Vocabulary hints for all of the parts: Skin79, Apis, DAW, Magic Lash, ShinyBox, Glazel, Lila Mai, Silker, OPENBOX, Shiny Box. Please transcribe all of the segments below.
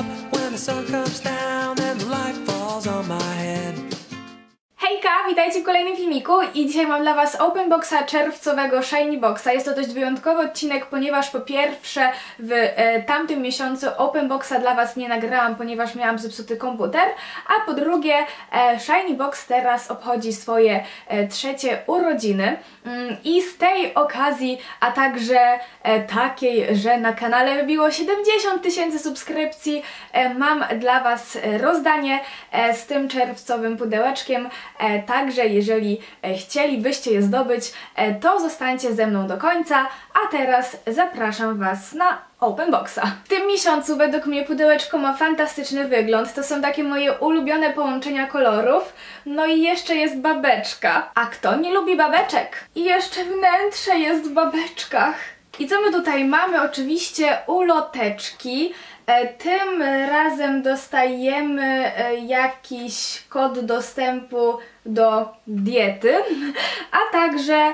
up when the sun comes down and the light falls on my head. Hejka, witajcie w kolejnym filmiku i dzisiaj mam dla Was open boxa czerwcowego Shiny Boxa. Jest to dość wyjątkowy odcinek, ponieważ po pierwsze w tamtym miesiącu open boxa dla Was nie nagrałam, ponieważ miałam zepsuty komputer, a po drugie Shiny Box teraz obchodzi swoje trzecie urodziny i z tej okazji, a także takiej, że na kanale wybiło 70 000 subskrypcji, mam dla Was rozdanie z tym czerwcowym pudełeczkiem. Także jeżeli chcielibyście je zdobyć, to zostańcie ze mną do końca, a teraz zapraszam Was na open boxa. W tym miesiącu według mnie pudełeczko ma fantastyczny wygląd, to są takie moje ulubione połączenia kolorów, no i jeszcze jest babeczka, a kto nie lubi babeczek? I jeszcze wnętrze jest w babeczkach. I co my tutaj mamy? Oczywiście uloteczki. Tym razem dostajemy jakiś kod dostępu do diety, a także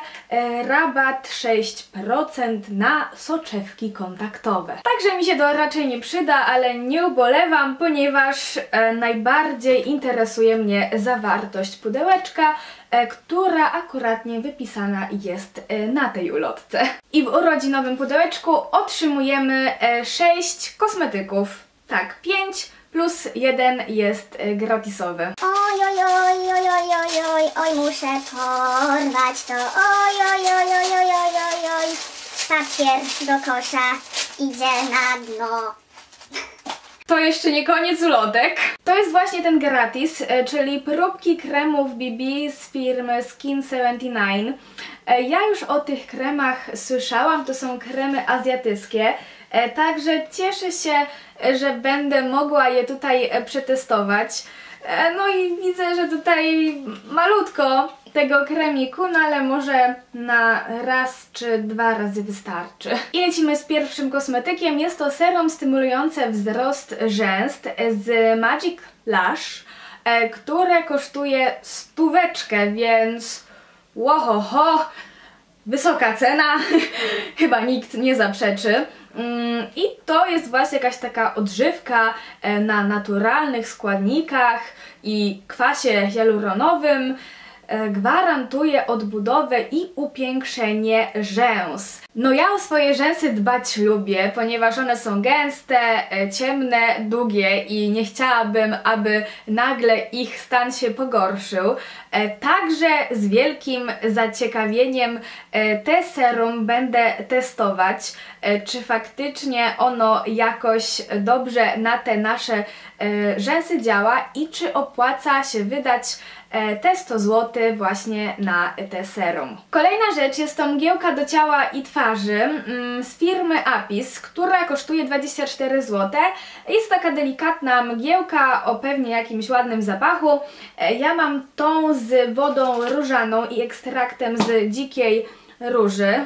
rabat 6% na soczewki kontaktowe. Także mi się to raczej nie przyda, ale nie ubolewam, ponieważ najbardziej interesuje mnie zawartość pudełeczka, która akuratnie wypisana jest na tej ulotce. I w urodzinowym pudełeczku otrzymujemy 6 kosmetyków. Tak, 5 plus 1 jest gratisowy. Oj, oj, oj, oj, oj, oj, oj, oj, muszę porwać to. Oj, oj, oj, oj, oj, oj, oj, oj. Papier do kosza idzie na dno. To jeszcze nie koniec ulotek. To jest właśnie ten gratis, czyli próbki kremów BB z firmy Skin79. Ja już o tych kremach słyszałam, to są kremy azjatyckie, także cieszę się, że będę mogła je tutaj przetestować. No i widzę, że tutaj malutko tego kremiku, no ale może na raz czy dwa razy wystarczy. I lecimy z pierwszym kosmetykiem. Jest to serum stymulujące wzrost rzęs z Magic Lash, które kosztuje 100, więc łohoho, wysoka cena, chyba nikt nie zaprzeczy. I to jest właśnie jakaś taka odżywka na naturalnych składnikach i kwasie hialuronowym. Gwarantuje odbudowę i upiększenie rzęs. No ja o swoje rzęsy dbać lubię, ponieważ one są gęste, ciemne, długie i nie chciałabym, aby nagle ich stan się pogorszył. Także z wielkim zaciekawieniem te serum będę testować, czy faktycznie ono jakoś dobrze na te nasze rzęsy działa i czy opłaca się wydać te 100 zł właśnie na te serum. Kolejna rzecz jest to mgiełka do ciała i twarzy z firmy Apis, która kosztuje 24 zł. Jest taka delikatna mgiełka o pewnie jakimś ładnym zapachu. Ja mam tą z wodą różaną i ekstraktem z dzikiej róży.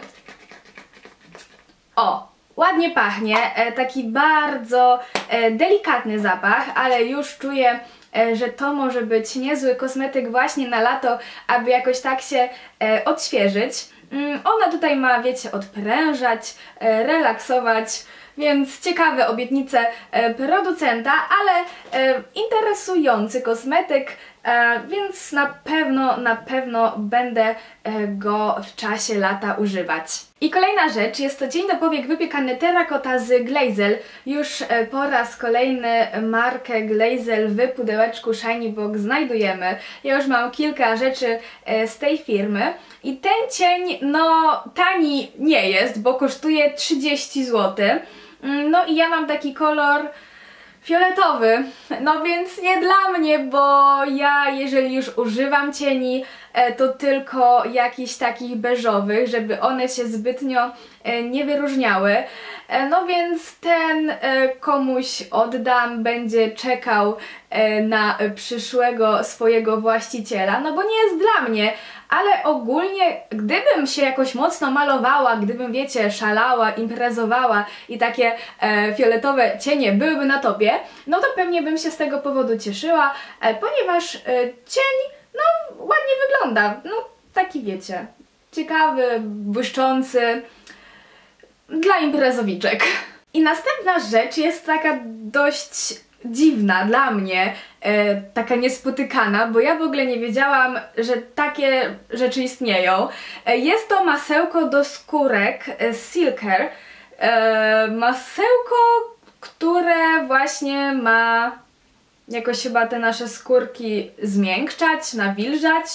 O! Ładnie pachnie, taki bardzo delikatny zapach, ale już czuję, że to może być niezły kosmetyk właśnie na lato, aby jakoś tak się odświeżyć. Ona tutaj ma, wiecie, odprężać, relaksować, więc ciekawe obietnice producenta, ale interesujący kosmetyk, więc na pewno będę go w czasie lata używać. I kolejna rzecz, jest to dzień do powiek wypiekany terakota z Glazel. Już po raz kolejny markę Glazel w pudełeczku Shiny Box znajdujemy. Ja już mam kilka rzeczy z tej firmy. I ten cień, no tani nie jest, bo kosztuje 30 zł. No i ja mam taki kolor fioletowy, no więc nie dla mnie, bo ja jeżeli już używam cieni, to tylko jakichś takich beżowych, żeby one się zbytnio nie wyróżniały. No więc ten komuś oddam, będzie czekał na przyszłego swojego właściciela, no bo nie jest dla mnie, ale ogólnie gdybym się jakoś mocno malowała, gdybym, wiecie, szalała, imprezowała i takie fioletowe cienie byłyby na topie, no to pewnie bym się z tego powodu cieszyła, ponieważ cień, no, ładnie wygląda, no taki, wiecie, ciekawy, błyszczący, dla imprezowiczek. I następna rzecz jest taka dość dziwna dla mnie, taka niespotykana, bo ja w ogóle nie wiedziałam, że takie rzeczy istnieją. Jest to masełko do skórek Silker. Masełko, które właśnie ma jakoś chyba te nasze skórki zmiękczać, nawilżać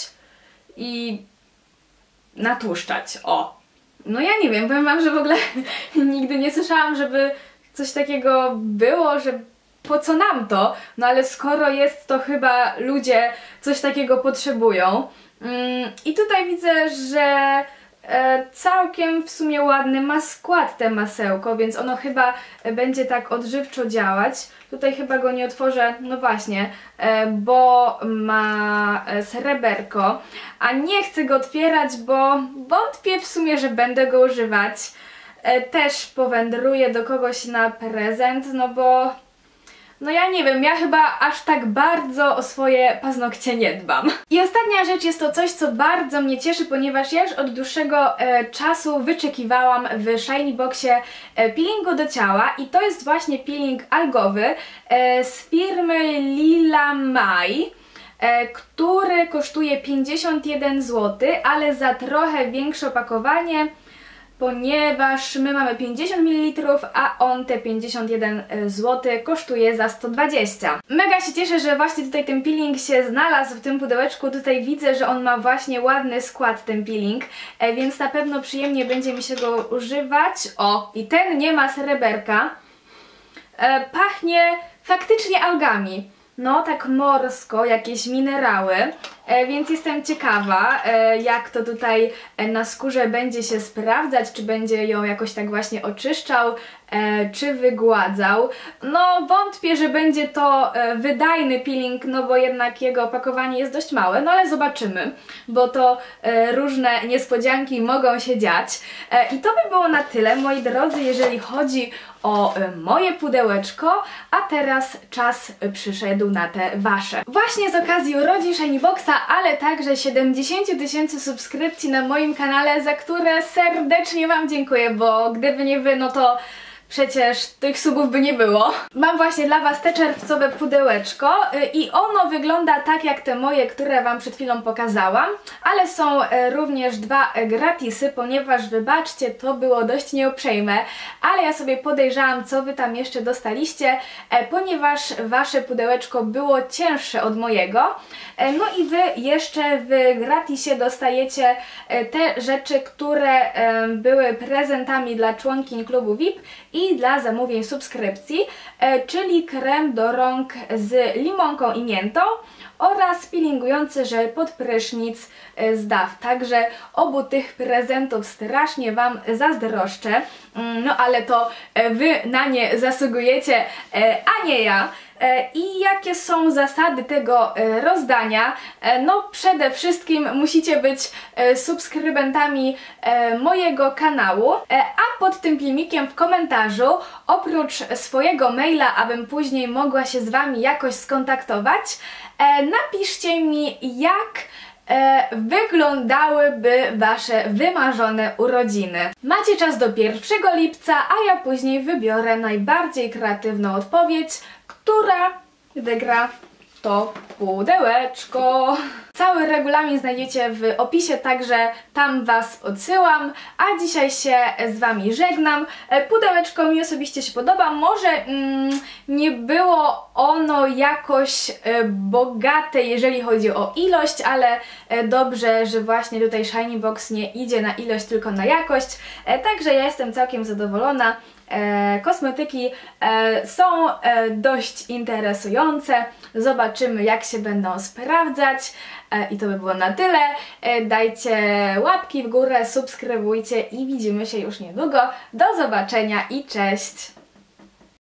i natłuszczać. O! No ja nie wiem, powiem wam, że w ogóle nigdy nie słyszałam, żeby coś takiego było, że po co nam to? No ale skoro jest, to chyba ludzie coś takiego potrzebują. I tutaj widzę, że całkiem w sumie ładny ma skład te masełko, więc ono chyba będzie tak odżywczo działać. Tutaj chyba go nie otworzę, no właśnie, bo ma sreberko, a nie chcę go otwierać, bo wątpię w sumie, że będę go używać. Też powędruję do kogoś na prezent, no bo no ja nie wiem, ja chyba aż tak bardzo o swoje paznokcie nie dbam. I ostatnia rzecz jest to coś, co bardzo mnie cieszy, ponieważ ja już od dłuższego czasu wyczekiwałam w Shiny Boxie peelingu do ciała i to jest właśnie peeling algowy z firmy Lila Mai, który kosztuje 51 zł, ale za trochę większe opakowanie, ponieważ my mamy 50 ml, a on te 51 zł kosztuje za 120. Mega się cieszę, że właśnie tutaj ten peeling się znalazł w tym pudełeczku. Tutaj widzę, że on ma właśnie ładny skład, ten peeling, więc na pewno przyjemnie będzie mi się go używać. O, i ten nie ma sreberka. Pachnie faktycznie algami. No tak morsko, jakieś minerały, więc jestem ciekawa, jak to tutaj na skórze będzie się sprawdzać, czy będzie ją jakoś tak właśnie oczyszczał, czy wygładzał. No wątpię, że będzie to wydajny peeling, no bo jednak jego opakowanie jest dość małe, no ale zobaczymy, bo to różne niespodzianki mogą się dziać. I to by było na tyle, moi drodzy, jeżeli chodzi o moje pudełeczko, a teraz czas przyszedł na te wasze. Właśnie z okazji urodzin Shiny Boxa, ale także 70 000 subskrypcji na moim kanale, za które serdecznie wam dziękuję, bo gdyby nie wy, no to przecież tych subów by nie było. Mam właśnie dla was te czerwcowe pudełeczko i ono wygląda tak jak te moje, które wam przed chwilą pokazałam, ale są również dwa gratisy, ponieważ wybaczcie, to było dość nieuprzejme, ale ja sobie podejrzałam, co wy tam jeszcze dostaliście, ponieważ wasze pudełeczko było cięższe od mojego. No i wy jeszcze w gratisie dostajecie te rzeczy, które były prezentami dla członkiń klubu VIP i dla zamówień subskrypcji, czyli krem do rąk z limonką i miętą oraz peelingujący żel pod prysznic z DAW. Także obu tych prezentów strasznie wam zazdroszczę, no ale to wy na nie zasługujecie, a nie ja. I jakie są zasady tego rozdania? No przede wszystkim musicie być subskrybentami mojego kanału, a pod tym filmikiem w komentarzu oprócz swojego maila, abym później mogła się z wami jakoś skontaktować, napiszcie mi, jak wyglądałyby wasze wymarzone urodziny. Macie czas do 1 lipca, a ja później wybiorę najbardziej kreatywną odpowiedź, która wygra to pudełeczko. Cały regulamin znajdziecie w opisie, także tam was odsyłam, a dzisiaj się z wami żegnam. Pudełeczko mi osobiście się podoba, może nie było ono jakoś bogate, jeżeli chodzi o ilość, ale dobrze, że właśnie tutaj Shiny Box nie idzie na ilość, tylko na jakość, także ja jestem całkiem zadowolona. Kosmetyki są dość interesujące, zobaczymy, jak się będą sprawdzać. I to by było na tyle. Dajcie łapki w górę, subskrybujcie i widzimy się już niedługo. Do zobaczenia i cześć!